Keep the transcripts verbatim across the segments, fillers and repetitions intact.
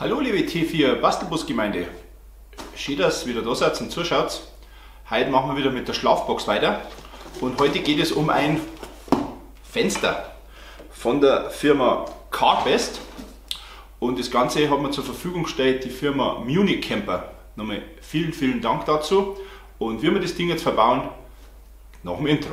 Hallo liebe T vier Bastelbus-Gemeinde, schön, dass ihr wieder da seid und zuschaut. Heute machen wir wieder mit der Schlafbox weiter und heute geht es um ein Fenster von der Firma Carbest und das Ganze hat mir zur Verfügung gestellt die Firma Munich Camper. Nochmal vielen vielen Dank dazu und wie wir das Ding jetzt verbauen, nach dem Intro.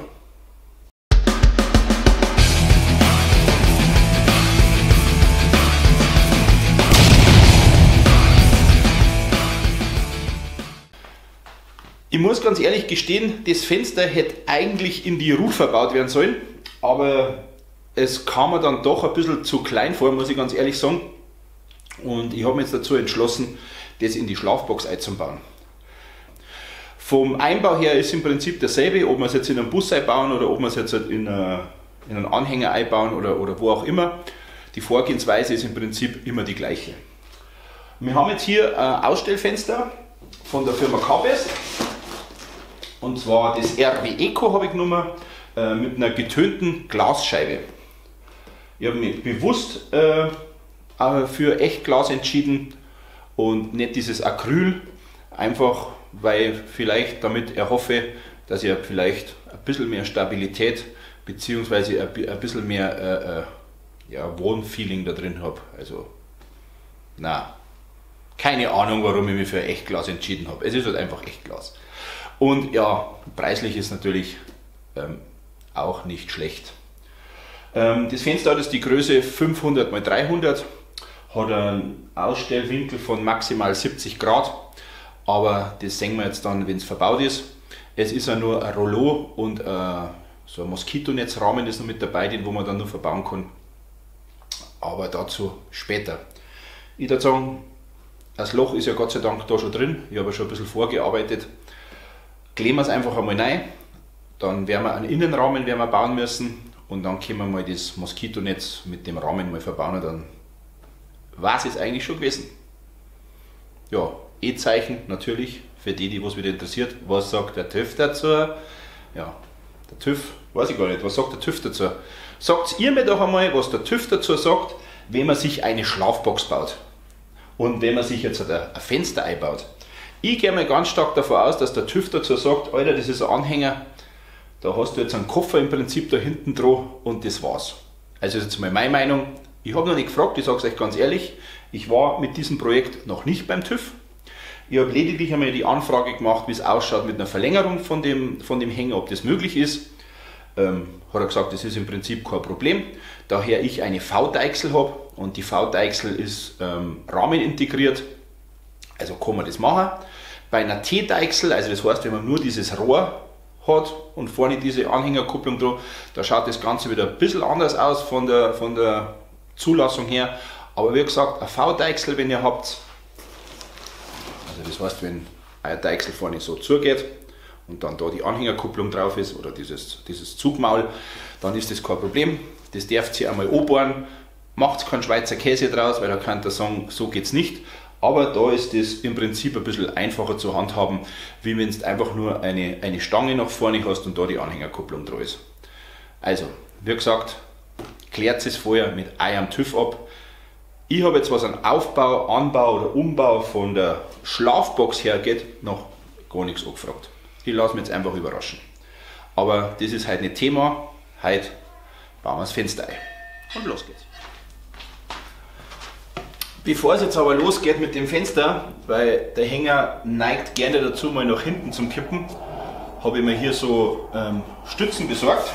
Ich muss ganz ehrlich gestehen, das Fenster hätte eigentlich in die Roof verbaut werden sollen, aber es kam mir dann doch ein bisschen zu klein vor, muss ich ganz ehrlich sagen. Und ich habe mich jetzt dazu entschlossen, das in die Schlafbox einzubauen. Vom Einbau her ist im Prinzip dasselbe, ob wir es jetzt in einen Bus einbauen oder ob wir es jetzt in, eine, in einen Anhänger einbauen oder, oder wo auch immer. Die Vorgehensweise ist im Prinzip immer die gleiche. Wir haben jetzt hier ein Ausstellfenster von der Firma Carbest. Und zwar das R W-Eco habe ich genommen, äh, mit einer getönten Glasscheibe. Ich habe mich bewusst äh, für Echtglas entschieden und nicht dieses Acryl, einfach weil vielleicht damit erhoffe, dass ich vielleicht ein bisschen mehr Stabilität bzw. ein bisschen mehr äh, äh, ja, Wohnfeeling da drin habe. Also, na, keine Ahnung, warum ich mich für Echtglas entschieden habe. Es ist halt einfach Echtglas. Und ja, preislich ist natürlich ähm, auch nicht schlecht. Ähm, das Fenster hat jetzt die Größe fünfhundert mal dreihundert, hat einen Ausstellwinkel von maximal siebzig Grad, aber das sehen wir jetzt dann, wenn es verbaut ist. Es ist ja nur ein Rollo und äh, so ein Moskitonetzrahmen ist noch mit dabei, den wo man dann nur verbauen kann. Aber dazu später. Ich würde sagen, das Loch ist ja Gott sei Dank da schon drin, ich habe ja schon ein bisschen vorgearbeitet. Kleben wir es einfach einmal rein, dann werden wir einen Innenrahmen werden wir bauen müssen und dann können wir mal das Moskitonetz mit dem Rahmen mal verbauen und dann war es eigentlich schon gewesen. Ja, E-Zeichen natürlich, für die, die was wieder interessiert, was sagt der TÜV dazu? Ja, der TÜV, weiß ich gar nicht, was sagt der TÜV dazu? Sagt ihr mir doch einmal, was der TÜV dazu sagt, wenn man sich eine Schlafbox baut und wenn man sich jetzt ein Fenster einbaut. Ich gehe mal ganz stark davon aus, dass der TÜV dazu sagt, Alter, das ist ein Anhänger, da hast du jetzt einen Koffer im Prinzip da hinten dran und das war's. Also das ist jetzt mal meine Meinung. Ich habe noch nicht gefragt, ich sage es euch ganz ehrlich, ich war mit diesem Projekt noch nicht beim TÜV. Ich habe lediglich einmal die Anfrage gemacht, wie es ausschaut mit einer Verlängerung von dem, von dem Hänger, ob das möglich ist. Ähm, hat er gesagt, das ist im Prinzip kein Problem, daher ich eine V-Deichsel habe und die V-Deichsel ist ähm, Rahmen integriert. Also kann man das machen. Bei einer T-Deichsel, also das heißt, wenn man nur dieses Rohr hat und vorne diese Anhängerkupplung dran, da schaut das Ganze wieder ein bisschen anders aus von der, von der Zulassung her. Aber wie gesagt, eine V-Deichsel, wenn ihr habt, also das heißt, wenn eine Deichsel vorne so zugeht und dann da die Anhängerkupplung drauf ist oder dieses, dieses Zugmaul, dann ist das kein Problem. Das dürft ihr einmal anbohren, macht keinen Schweizer Käse draus, weil da könnt ihr sagen, so geht es nicht. Aber da ist es im Prinzip ein bisschen einfacher zu handhaben, wie wenn du einfach nur eine, eine Stange nach vorne hast und da die Anhängerkupplung dran ist. Also, wie gesagt, klärt es vorher mit eurem TÜV ab. Ich habe jetzt, was an Aufbau, Anbau oder Umbau von der Schlafbox hergeht, noch gar nichts angefragt. Ich lasse mich jetzt einfach überraschen. Aber das ist heute nicht Thema. Heute bauen wir das Fenster ein. Und los geht's. Bevor es jetzt aber losgeht mit dem Fenster, weil der Hänger neigt gerne dazu mal nach hinten zum Kippen, habe ich mir hier so ähm, Stützen besorgt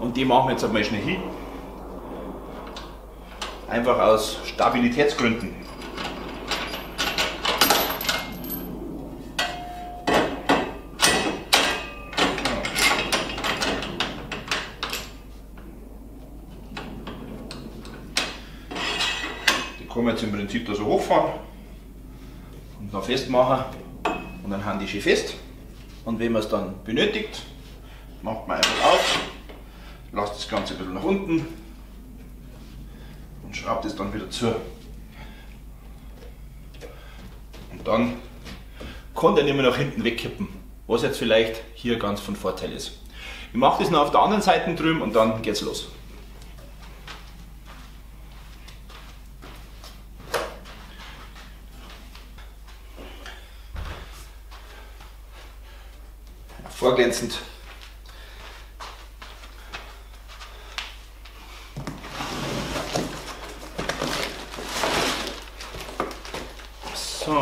und die machen wir jetzt einmal schnell hin, einfach aus Stabilitätsgründen. Kann man jetzt im Prinzip da so hochfahren und dann festmachen und dann haben die schön fest. Und wenn man es dann benötigt, macht man einfach auf, lasst das Ganze ein bisschen nach unten und schraubt es dann wieder zu. Und dann kann der nicht mehr nach hinten wegkippen, was jetzt vielleicht hier ganz von Vorteil ist. Ich mache das noch auf der anderen Seite drüben und dann geht's los. vorglänzend. So,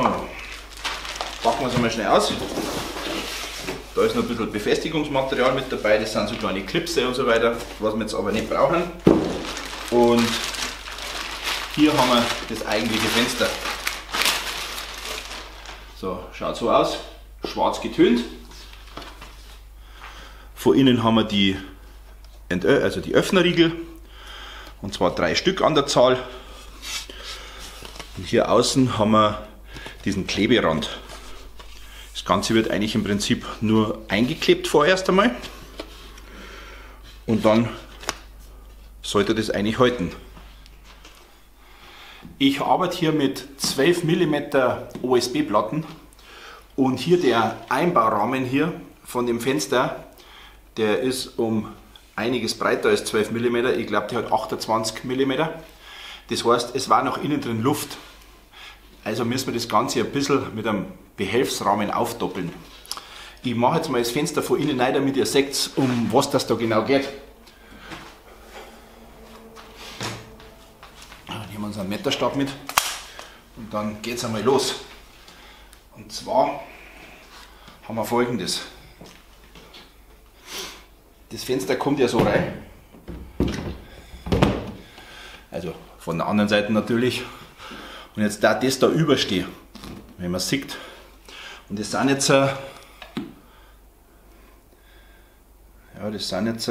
packen wir es einmal schnell aus. Da ist noch ein bisschen Befestigungsmaterial mit dabei, das sind so kleine Klipse und so weiter, was wir jetzt aber nicht brauchen. Und hier haben wir das eigentliche Fenster. So, schaut so aus, schwarz getönt. Vor innen haben wir die, also die Öffnerriegel, und zwar drei Stück an der Zahl. Und hier außen haben wir diesen Kleberand. Das Ganze wird eigentlich im Prinzip nur eingeklebt vorerst einmal. Und dann sollte das eigentlich halten. Ich arbeite hier mit zwölf Millimeter O S B-Platten und hier der Einbaurahmen hier von dem Fenster, der ist um einiges breiter als zwölf Millimeter, ich glaube der hat achtundzwanzig Millimeter. Das heißt, es war noch innen drin Luft. Also müssen wir das Ganze ein bisschen mit einem Behelfsrahmen aufdoppeln. Ich mache jetzt mal das Fenster von innen rein, damit ihr seht, um was das da genau geht. Nehmen wir unseren Meterstab mit und dann geht es einmal los. Und zwar haben wir Folgendes. Das Fenster kommt ja so rein. Also von der anderen Seite natürlich. Und jetzt da das da überstehe, wenn man sieht. Und das sind jetzt, ja, das sind jetzt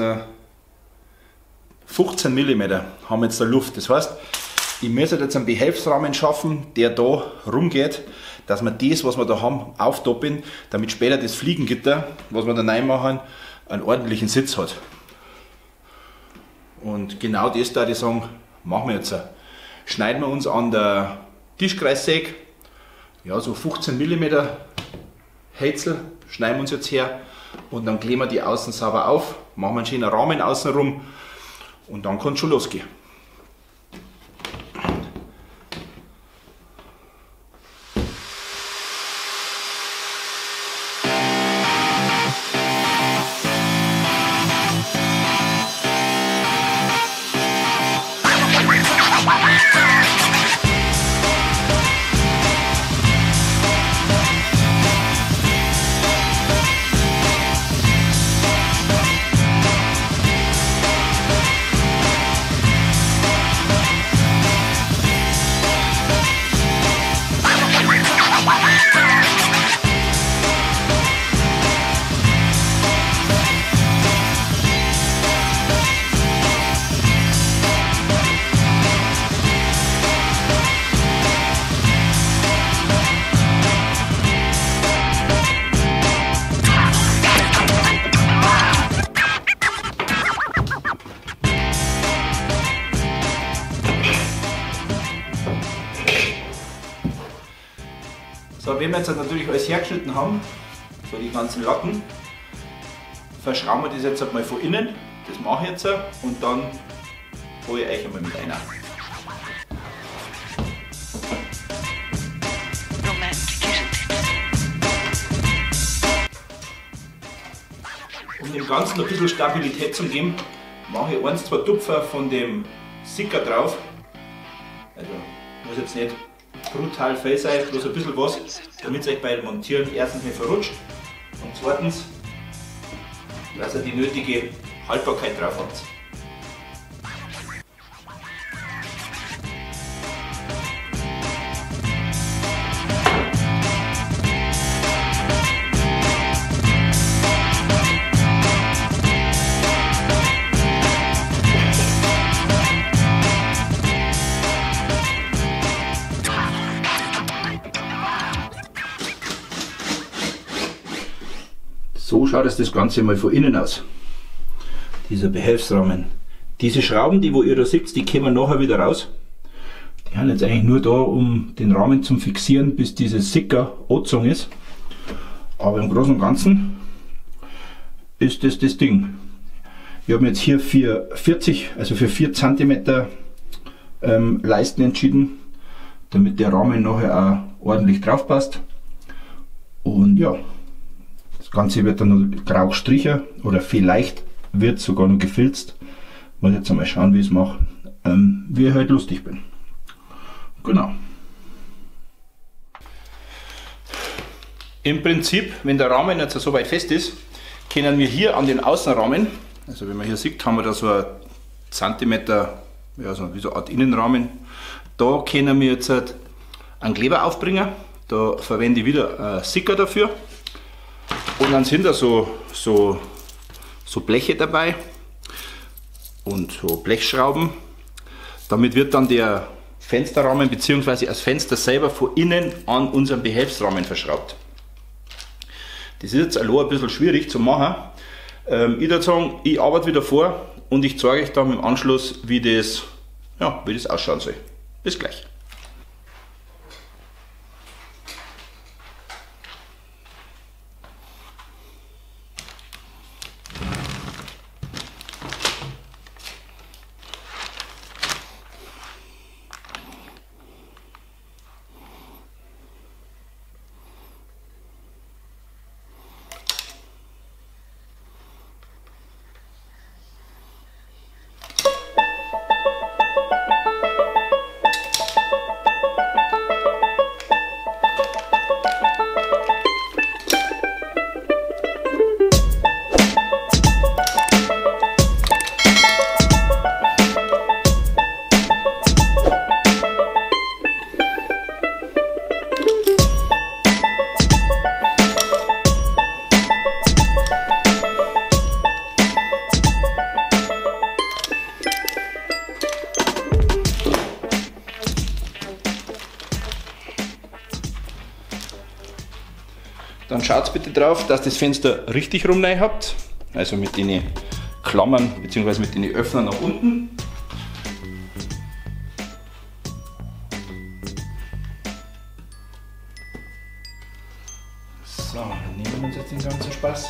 fünfzehn Millimeter haben jetzt da Luft. Das heißt, ich muss jetzt einen Behelfsrahmen schaffen, der da rumgeht, dass wir das, was wir da haben, aufdoppeln, damit später das Fliegengitter, was wir da reinmachen, einen ordentlichen Sitz hat. Und genau das da, die sagen, machen wir jetzt. Schneiden wir uns an der Tischkreissäge, ja, so fünfzehn Millimeter Häcksel, schneiden wir uns jetzt her und dann kleben wir die außen sauber auf, machen wir einen schönen Rahmen außenrum und dann kann es schon losgehen. So, wenn wir jetzt natürlich alles hergeschnitten haben, so die ganzen Latten, verschrauben wir das jetzt mal von innen, das mache ich jetzt und dann hole ich euch einmal mit einer. Um dem Ganzen ein bisschen Stabilität zu geben, mache ich eins, zwei Tupfer von dem Sicker drauf, also muss jetzt nicht brutal fein sein, bloß ein bisschen was, damit es euch beim Montieren erstens nicht verrutscht und zweitens, dass ihr die nötige Haltbarkeit drauf habt. So schaut es das Ganze mal von innen aus, dieser Behelfsrahmen. Diese Schrauben, die wo ihr da seht, die kommen nachher wieder raus. Die haben jetzt eigentlich nur da, um den Rahmen zu fixieren, bis dieses Sicker angezogen ist. Aber im Großen und Ganzen ist das das Ding. Ich habe jetzt hier für vierzig, also für vier Zentimeter ähm, Leisten entschieden, damit der Rahmen nachher auch ordentlich drauf passt. Und ja. Ganze wird dann noch grau gestrichen oder vielleicht wird sogar noch gefilzt. Muss jetzt einmal schauen, wie ich es mache, ähm, wie ich halt lustig bin. Genau. Im Prinzip, wenn der Rahmen jetzt so weit fest ist, können wir hier an den Außenrahmen, also wenn man hier sieht, haben wir da so einen Zentimeter, ja, so wie so eine Art Innenrahmen. Da können wir jetzt einen Kleber aufbringen. Da verwende ich wieder Sika dafür. Und dann sind da so, so, so Bleche dabei und so Blechschrauben. Damit wird dann der Fensterrahmen bzw. das Fenster selber von innen an unseren Behelfsrahmen verschraubt. Das ist jetzt allein ein bisschen schwierig zu machen. Ähm, ich würde sagen, ich arbeite wieder vor und ich zeige euch dann im Anschluss, wie das, ja, wie das ausschauen soll. Bis gleich. Dann schaut bitte drauf, dass das Fenster richtig rum rein habt, also mit den Klammern bzw. mit den Öffnern nach unten. So, dann nehmen wir uns jetzt den ganzen Spaß.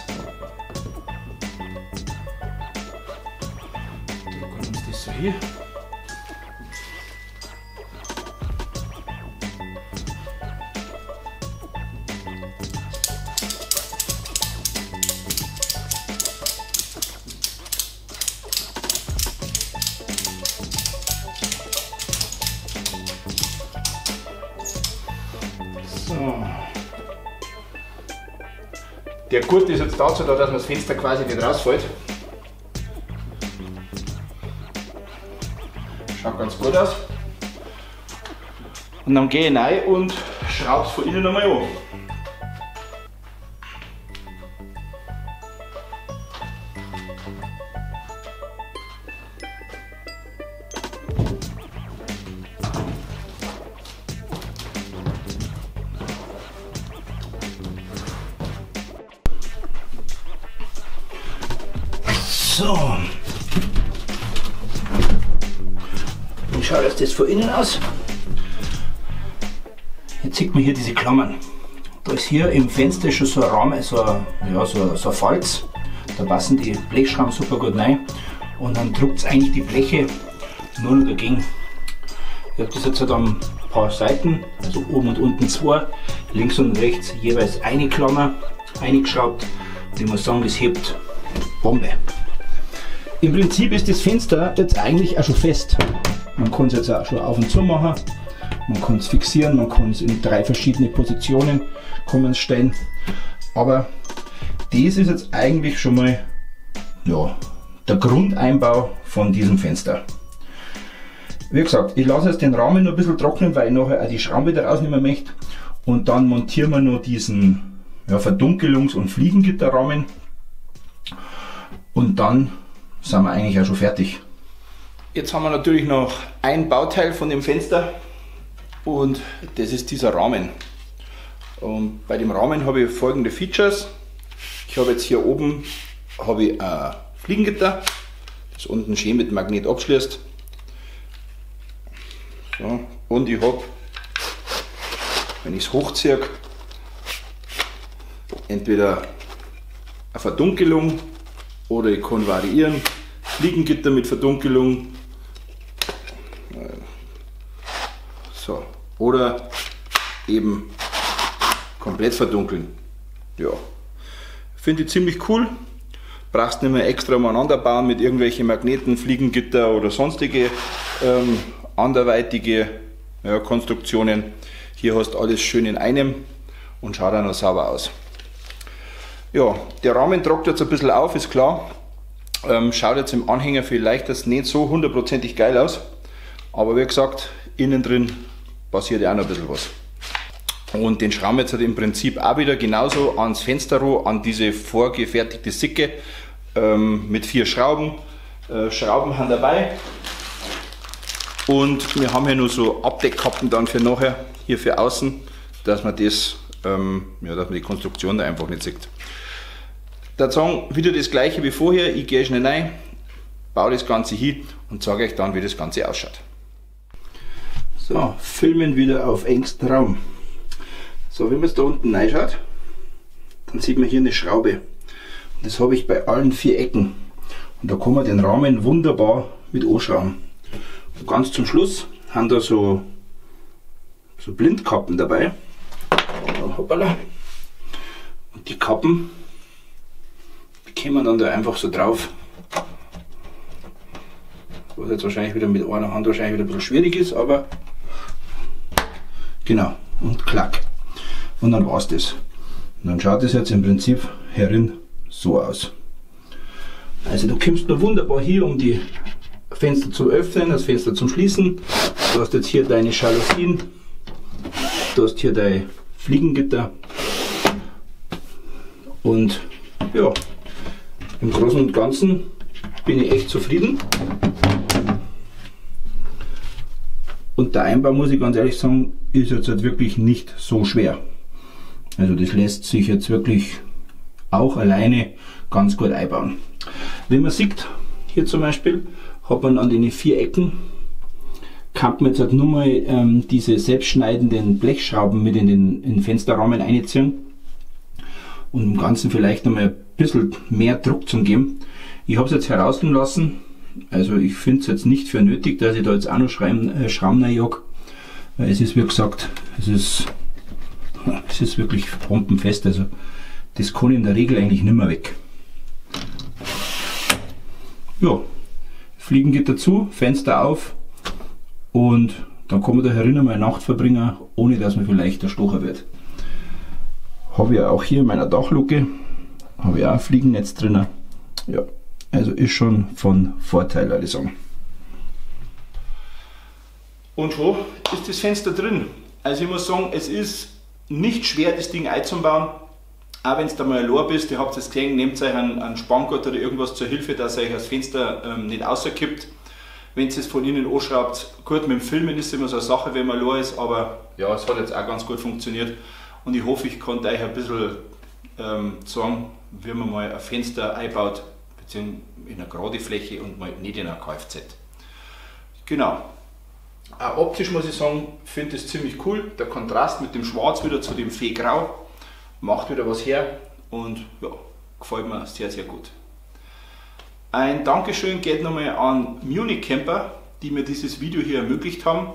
Drücken uns das so hier. Der Gurt ist jetzt dazu da, dass man das Fenster quasi nicht rausfällt. Schaut ganz gut aus. Und dann gehe ich rein und schraube es von innen nochmal an. So, wie schaut das jetzt von innen aus? Jetzt sieht man hier diese Klammern. Da ist hier im Fenster schon so ein Rahmen, so ein, ja, so, so ein Falz. Da passen die Blechschrauben super gut rein. Und dann drückt es eigentlich die Bleche nur noch dagegen. Ich habe das jetzt halt an ein paar Seiten, also oben und unten zwei, links und rechts jeweils eine Klammer eingeschraubt. Und ich muss sagen, das hebt Bombe. Im Prinzip ist das Fenster jetzt eigentlich auch schon fest. Man kann es jetzt auch schon auf und zu machen, man kann es fixieren, man kann es in drei verschiedene Positionen kann man es stellen. Aber das ist jetzt eigentlich schon mal, ja, der Grundeinbau von diesem Fenster. Wie gesagt, ich lasse jetzt den Rahmen noch ein bisschen trocknen, weil ich nachher auch die Schrauben wieder rausnehmen möchte. Und dann montieren wir noch diesen, ja, Verdunkelungs- und Fliegengitterrahmen. Und dann sind wir eigentlich auch schon fertig. Jetzt haben wir natürlich noch ein Bauteil von dem Fenster und das ist dieser Rahmen. Und bei dem Rahmen habe ich folgende Features. Ich habe jetzt hier oben habe ich ein Fliegengitter, das unten schön mit Magnet abschließt. So. Und ich habe, wenn ich es hochziehe, entweder eine Verdunkelung oder ich kann variieren, Fliegengitter mit Verdunkelung, so, oder eben komplett verdunkeln. Ja. Finde ich ziemlich cool. Brauchst nicht mehr extra umeinander bauen mit irgendwelchen Magneten, Fliegengitter oder sonstige ähm, anderweitige ja, Konstruktionen. Hier hast du alles schön in einem und schaut auch noch sauber aus. Ja, der Rahmen trocknet jetzt ein bisschen auf, ist klar. Ähm, schaut jetzt im Anhänger vielleicht das nicht so hundertprozentig geil aus. Aber wie gesagt, innen drin passiert ja auch noch ein bisschen was. Und den Schramm jetzt halt im Prinzip auch wieder genauso ans Fensterrohr, an diese vorgefertigte Sicke ähm, mit vier Schrauben. Äh, Schrauben haben dabei. Und wir haben hier nur so Abdeckkappen dann für nachher, hier für außen, dass man das, ähm, ja, dass man die Konstruktion da einfach nicht sieht. Dazu wieder das gleiche wie vorher, ich gehe schnell rein, baue das Ganze hin und zeige euch dann, wie das Ganze ausschaut. So, filmen wieder auf engstem Raum. So, wenn man es da unten reinschaut, dann sieht man hier eine Schraube. Und das habe ich bei allen vier Ecken. Und da kann man den Rahmen wunderbar mit anschrauben. Und ganz zum Schluss haben da so, so Blindkappen dabei. Und die Kappen, die kommen dann da einfach so drauf. Was jetzt wahrscheinlich wieder mit einer Hand wahrscheinlich wieder ein bisschen schwierig ist, aber genau, und klack. Und dann war es das. Und dann schaut es jetzt im Prinzip herin so aus. Also du kommst nur wunderbar hier, um die Fenster zu öffnen, das Fenster zum Schließen. Du hast jetzt hier deine Jalousien, du hast hier dein Fliegengitter und ja, im Großen und Ganzen bin ich echt zufrieden. Und der Einbau, muss ich ganz ehrlich sagen, ist jetzt halt wirklich nicht so schwer. Also das lässt sich jetzt wirklich auch alleine ganz gut einbauen. Wenn man sieht, hier zum Beispiel, hat man an den vier Ecken, kann man jetzt halt nur mal ähm, diese selbstschneidenden Blechschrauben mit in den, in den Fensterrahmen einziehen und im Ganzen vielleicht nochmal ein bisschen mehr Druck zu geben. Ich habe es jetzt herausnehmen lassen. Also ich finde es jetzt nicht für nötig, dass ich da jetzt auch noch Schrauben reinjage, weil es ist, wie gesagt, es ist, es ist wirklich bombenfest, also das kann ich in der Regel eigentlich nicht mehr weg. Ja, Fliegen geht dazu, Fenster auf und dann kann man da herin einmal Nacht verbringen, ohne dass man vielleicht erstochen wird. Habe ja auch hier in meiner Dachluke, habe ich auch ein Fliegennetz drin. Ja. Also ist schon von Vorteil, würde ich sagen. Und schon ist das Fenster drin. Also ich muss sagen, es ist nicht schwer, das Ding einzubauen. Auch wenn es da mal allein bist, ihr habt es gesehen, nehmt euch einen, einen Spanngurt oder irgendwas zur Hilfe, dass euch das Fenster ähm, nicht rauskippt. Wenn es von innen anschraubt, gut, mit dem Filmen ist immer so eine Sache, wenn man allein ist, aber ja, es hat jetzt auch ganz gut funktioniert. Und ich hoffe, ich konnte euch ein bisschen ähm, sagen, wie man mal ein Fenster einbaut. In einer gerade Fläche und mal nicht in einer Kfz. Genau. Auch optisch muss ich sagen, finde ich es ziemlich cool. Der Kontrast mit dem Schwarz wieder zu dem Feegrau macht wieder was her und ja, gefällt mir sehr, sehr gut. Ein Dankeschön geht nochmal an Munich Camper, die mir dieses Video hier ermöglicht haben.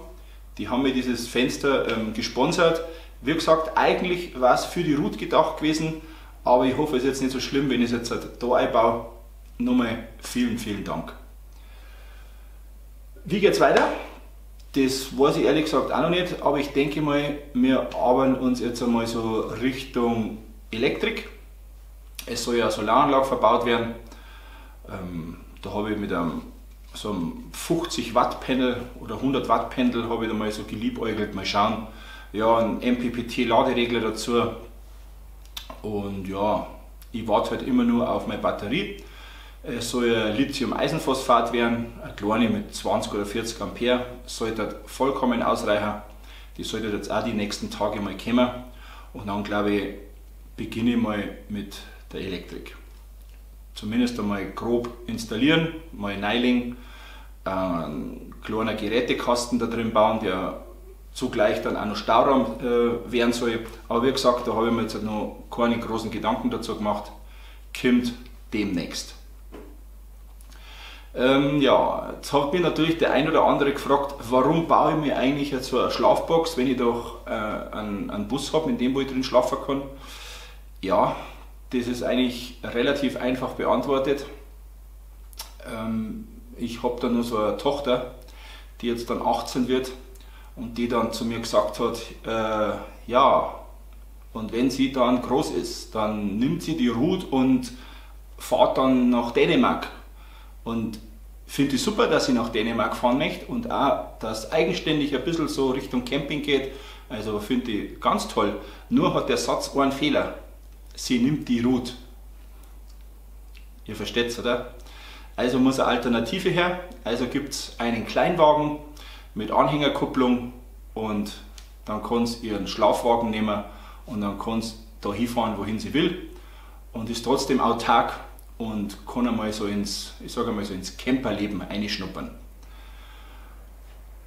Die haben mir dieses Fenster ähm, gesponsert. Wie gesagt, eigentlich war es für die Route gedacht gewesen, aber ich hoffe, es ist jetzt nicht so schlimm, wenn ich es jetzt halt da einbaue. Nochmal vielen, vielen Dank. Wie geht es weiter? Das weiß ich ehrlich gesagt auch noch nicht, aber ich denke mal, wir arbeiten uns jetzt einmal so Richtung Elektrik. Es soll ja eine Solaranlage verbaut werden. Ähm, da habe ich mit einem, so einem fünfzig Watt Panel oder hundert Watt Panel habe ich da mal so geliebäugelt, mal schauen. Ja, ein M P P T Laderegler dazu und ja, ich warte halt immer nur auf meine Batterie. Es soll ein Lithium-Eisenphosphat werden, eine kleine mit zwanzig oder vierzig Ampere, sollte vollkommen ausreichen. Die sollte jetzt auch die nächsten Tage mal kommen und dann glaube ich, beginne ich mal mit der Elektrik. Zumindest einmal grob installieren, mal reinlegen, einen kleinen Gerätekasten da drin bauen, der zugleich dann auch noch Stauraum werden soll. Aber wie gesagt, da habe ich mir jetzt noch keine großen Gedanken dazu gemacht, kommt demnächst. Ähm, ja, jetzt hat mich natürlich der ein oder andere gefragt, warum baue ich mir eigentlich jetzt so eine Schlafbox, wenn ich doch äh, einen, einen Bus habe, in dem wo ich drin schlafen kann. Ja, Das ist eigentlich relativ einfach beantwortet. Ähm, ich habe da nur so eine Tochter, die jetzt dann achtzehn wird und die dann zu mir gesagt hat, äh, ja, und wenn sie dann groß ist, dann nimmt sie die Route und fährt dann nach Dänemark. Und finde ich super, dass ich nach Dänemark fahren möchte und auch, dass eigenständig ein bisschen so Richtung Camping geht. Also finde ich ganz toll. Nur hat der Satz einen Fehler. Sie nimmt die Route. Ihr versteht's, oder? Also muss eine Alternative her. Also gibt es einen Kleinwagen mit Anhängerkupplung und dann kann sie ihren Schlafwagen nehmen und dann kann sie da hinfahren, wohin sie will und ist trotzdem autark und kann einmal so ins, ich sage mal so ins Camperleben einschnuppern.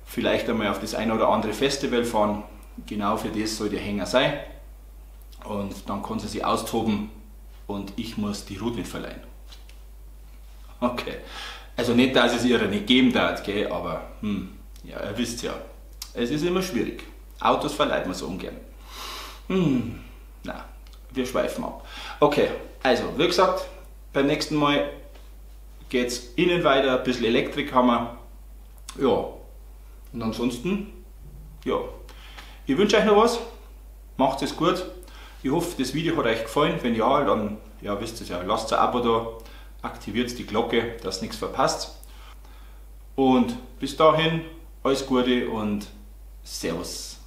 Vielleicht einmal auf das eine oder andere Festival fahren. Genau für das soll der Hänger sein. Und dann kann sie sich austoben und ich muss die Route nicht verleihen. Okay, also nicht, dass es ihr nicht geben darf, gell? Aber hm, ja, ihr wisst ja, es ist immer schwierig. Autos verleiht man so ungern. Hm, na, wir schweifen ab. Okay, also wie gesagt, beim nächsten Mal geht es innen weiter, ein bisschen Elektrik haben wir. Ja, und ansonsten, ja, ich wünsche euch noch was, macht es gut. Ich hoffe, das Video hat euch gefallen. Wenn ja, dann ja, wisst ihr es ja, lasst ein Abo da, aktiviert die Glocke, dass nichts verpasst. Und bis dahin, alles Gute und Servus.